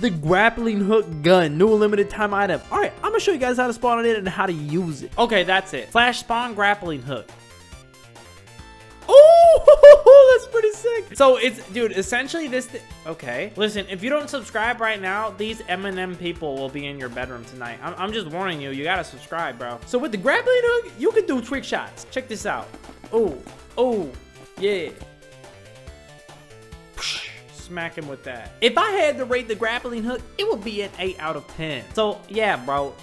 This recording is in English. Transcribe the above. the grappling hook gun, new limited time item. All right, I'm gonna show you guys how to spawn on it and how to use it. Okay, that's it. Flash spawn grappling hook. Oh, that's pretty sick. So it's, dude, essentially this thing. Okay, listen, if you don't subscribe right now, these M&M people will be in your bedroom tonight. I'm just warning you, you gotta subscribe, bro. So with the grappling hook, you can do trick shots. Check this out. Oh, yeah. Smack him with that. If I had to rate the grappling hook, it would be an 8 out of 10. So yeah, bro.